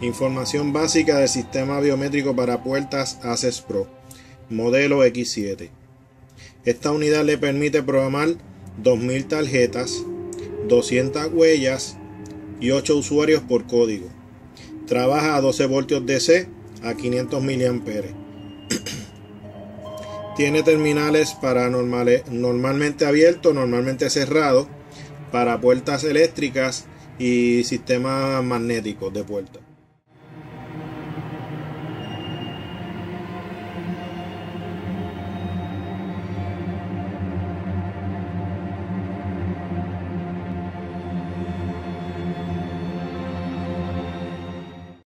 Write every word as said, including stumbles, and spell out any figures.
Información básica del sistema biométrico para puertas Access Pro, modelo equis siete. Esta unidad le permite programar dos mil tarjetas, doscientas huellas y ocho usuarios por código. Trabaja a doce voltios D C a quinientos miliamperes. Tiene terminales para normales, normalmente abierto, normalmente cerrado, para puertas eléctricas y sistemas magnéticos de puerta.